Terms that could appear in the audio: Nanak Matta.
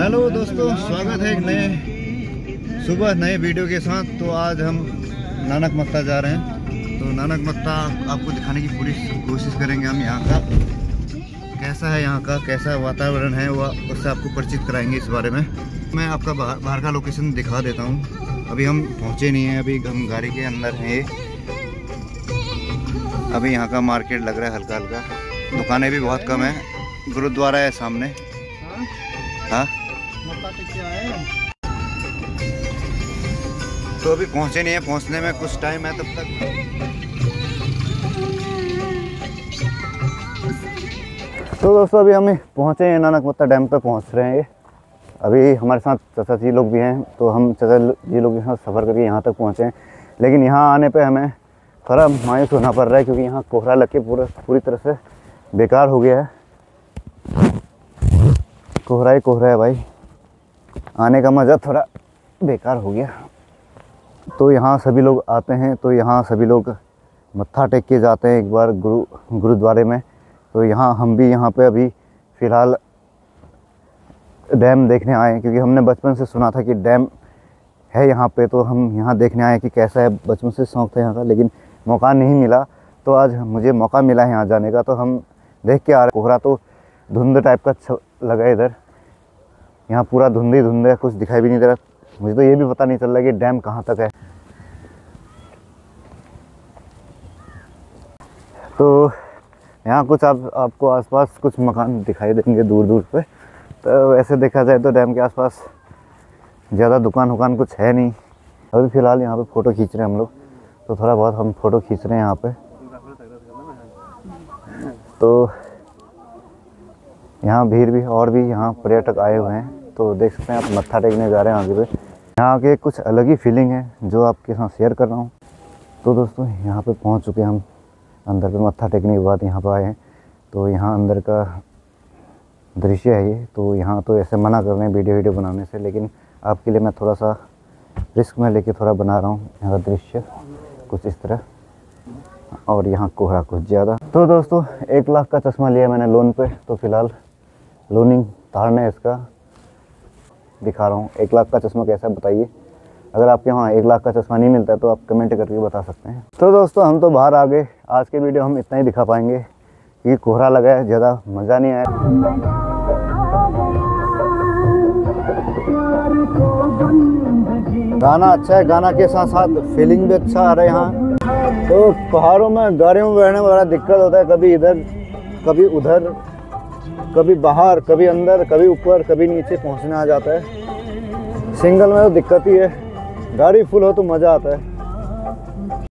Hello दोस्तों, स्वागत है एक नए सुबह नए वीडियो के साथ। तो आज हम नानक मत्ता जा रहे हैं। तो नानक मत्ता आपको दिखाने की पूरी कोशिश करेंगे। हम यहाँ का कैसा है, यहाँ का कैसा वातावरण है, वह उससे आपको परिचित कराएंगे इस बारे में। मैं आपका बाहर का लोकेशन दिखा देता हूँ। अभी हम पहुँचे नहीं हैं, अभी हम गाड़ी के अंदर हैं। अभी यहाँ का मार्केट लग रहा है हल्का हल्का, दुकानें भी बहुत कम हैं। गुरुद्वारा है सामने। हाँ, तो अभी पहुँचे नहीं है, पहुँचने में कुछ टाइम है। तब तक तो दोस्तों अभी हम पहुँचे हैं, नानक मत्ता डैम पे पहुँच रहे हैं। अभी हमारे साथ चाचा जी लोग भी हैं, तो हम चाचा जी लोग के साथ सफ़र करके यहाँ तक पहुँचे हैं। लेकिन यहाँ आने पे हमें थोड़ा मायूस होना पड़ रहा है, क्योंकि यहाँ कोहरा लग के पूरी तरह से बेकार हो गया है। कोहरा है भाई, आने का मज़ा थोड़ा बेकार हो गया। तो यहाँ सभी लोग आते हैं, तो यहाँ सभी लोग मत्था टेक के जाते हैं एक बार गुरुद्वारे में। तो यहाँ हम भी यहाँ पे अभी फ़िलहाल डैम देखने आए हैं, क्योंकि हमने बचपन से सुना था कि डैम है यहाँ पे। तो हम यहाँ देखने आए कि कैसा है, बचपन से शौक़ था यहाँ का, लेकिन मौका नहीं मिला। तो आज मुझे मौका मिला है यहाँ जाने का, तो हम देख के आ रहे। कोहरा तो धुंध टाइप का लगा है इधर, यहाँ पूरा धुंधे धुंधे है, कुछ दिखाई भी नहीं दे रहा। मुझे तो ये भी पता नहीं चल रहा कि डैम कहाँ तक है। तो यहाँ कुछ आपको आसपास कुछ मकान दिखाई देंगे दूर दूर पे। तो वैसे देखा जाए तो डैम के आसपास ज़्यादा दुकान वकान कुछ है नहीं। अभी फ़िलहाल यहाँ पे फ़ोटो खींच रहे हैं हम लोग, तो थोड़ा बहुत हम फ़ोटो खींच रहे हैं यहाँ पे। तो यहाँ भीड़ भी और भी यहाँ पर्यटक आए हुए हैं, तो देख सकते हैं आप। मत्था टेकने जा रहे हैं आगे पे। यहाँ के कुछ अलग ही फीलिंग है जो आपके साथ शेयर कर रहा हूँ। तो दोस्तों यहाँ पे पहुँच चुके हैं हम अंदर पे। मत्था टेकने के बाद यहाँ पे आए हैं, तो यहाँ अंदर का दृश्य है ये। तो यहाँ तो ऐसे मना कर रहे हैं वीडियो बनाने से, लेकिन आपके लिए मैं थोड़ा सा रिस्क में लेके थोड़ा बना रहा हूँ। यहाँ का दृश्य कुछ इस तरह, और यहाँ कोहरा कुछ ज़्यादा। तो दोस्तों 1 लाख का चश्मा लिया मैंने लोन पर, तो फ़िलहाल लोनिंग तारना है, इसका दिखा रहा हूँ। 1 लाख का चश्मा कैसा बताइए। अगर आपके यहाँ 1 लाख का चश्मा नहीं मिलता है तो आप कमेंट करके बता सकते हैं। तो दोस्तों हम तो बाहर आ गए। आज के वीडियो हम इतना ही दिखा पाएंगे, क्योंकि कोहरा लगा है, ज़्यादा मज़ा नहीं आया। गाना अच्छा है, गाना के साथ साथ फीलिंग भी अच्छा आ रहा है यहाँ। तो पहाड़ों में गाड़ियों में बैठने में बड़ा दिक्कत होता है, कभी इधर कभी उधर, कभी बाहर कभी अंदर, कभी ऊपर कभी नीचे पहुंचने आ जाता है। सिंगल में तो दिक्कत ही है, गाड़ी फुल हो तो मज़ा आता है।